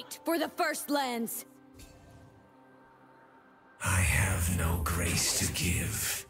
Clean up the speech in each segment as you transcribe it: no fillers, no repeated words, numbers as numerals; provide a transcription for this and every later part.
Fight for the First Lands! I have no grace to give.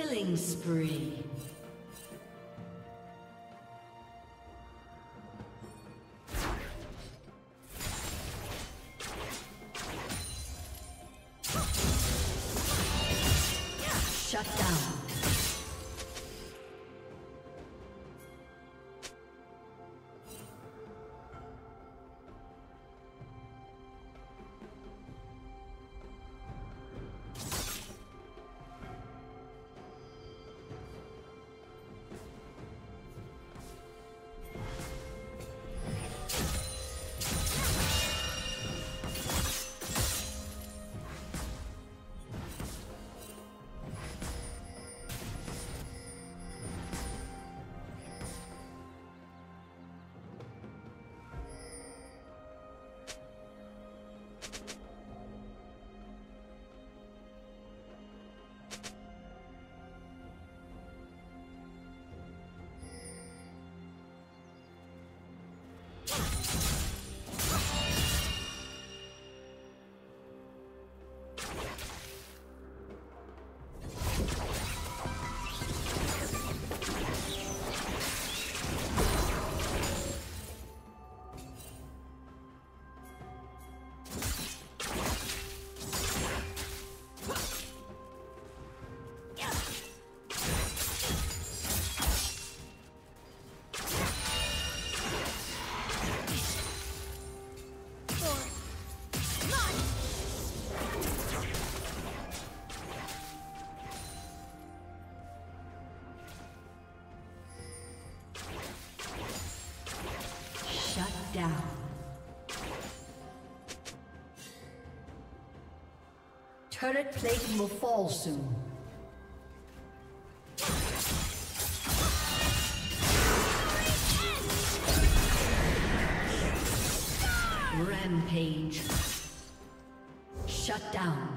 Killing spree. Shut down. Down. Turret plating will fall soon. Rampage. Shut down.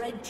Red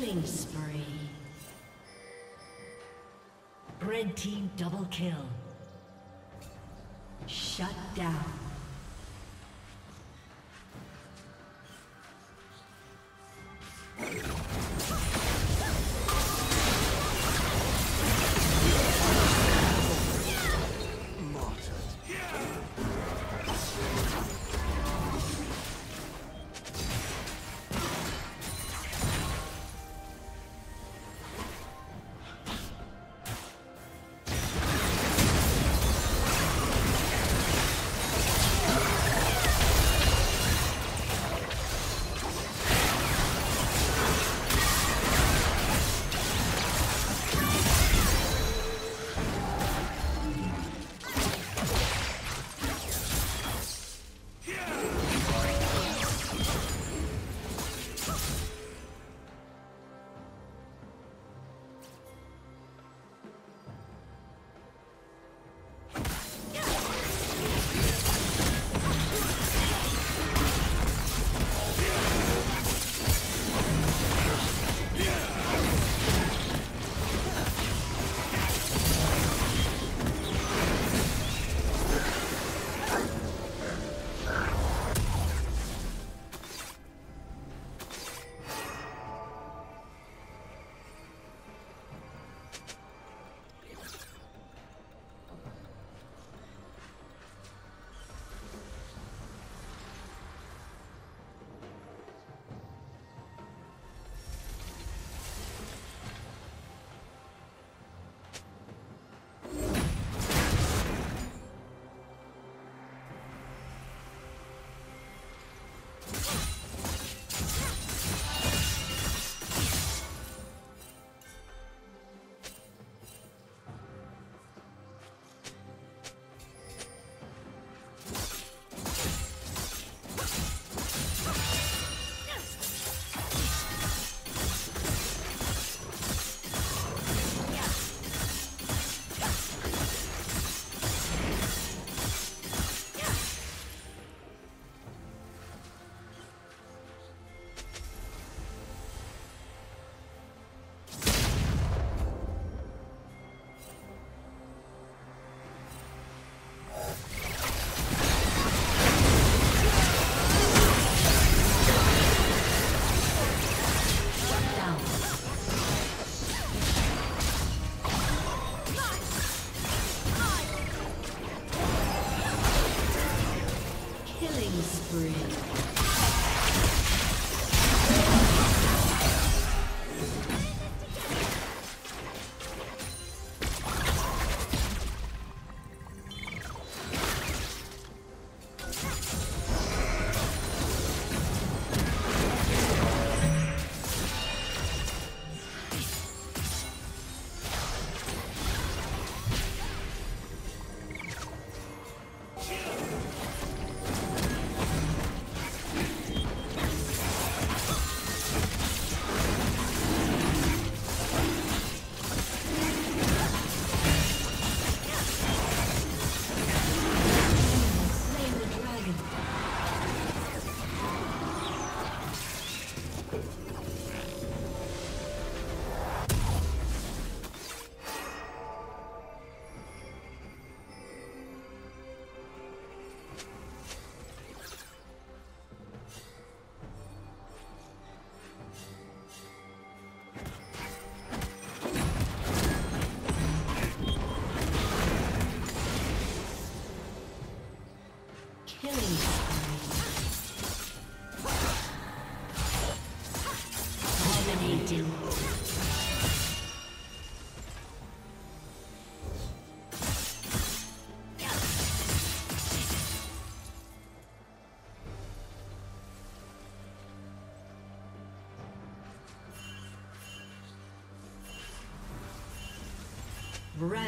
Killing spree. Red team double kill. Shut down.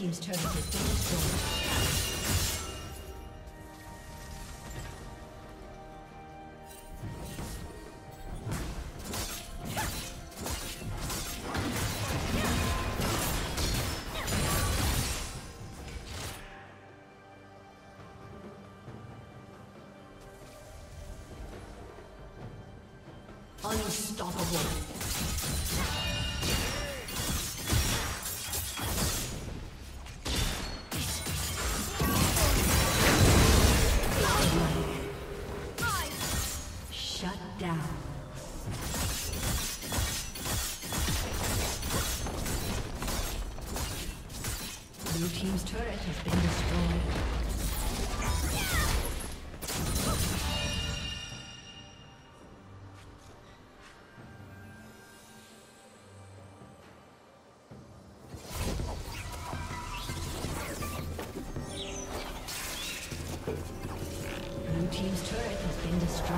team's turret has been destroyed. Blue team's turret has been destroyed. Blue team's turret has been destroyed.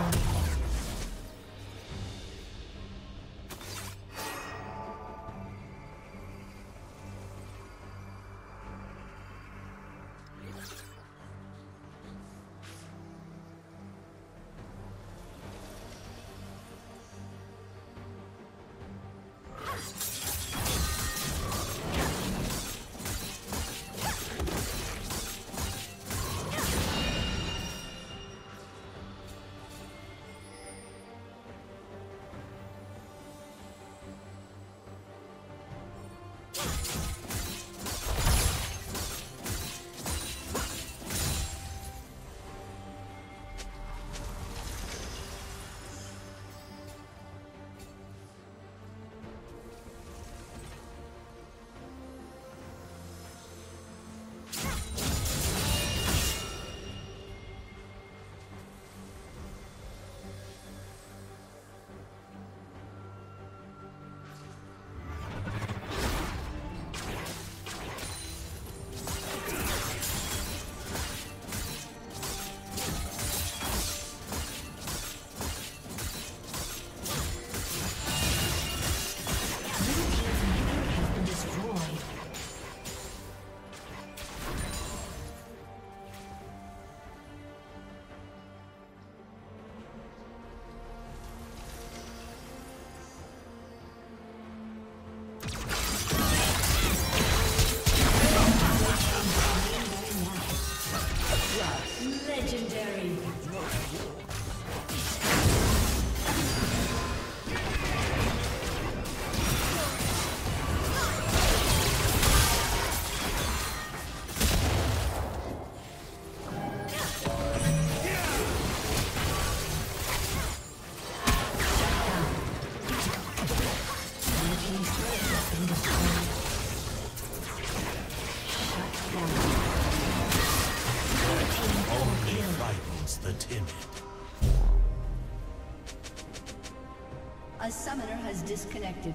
A summoner has disconnected.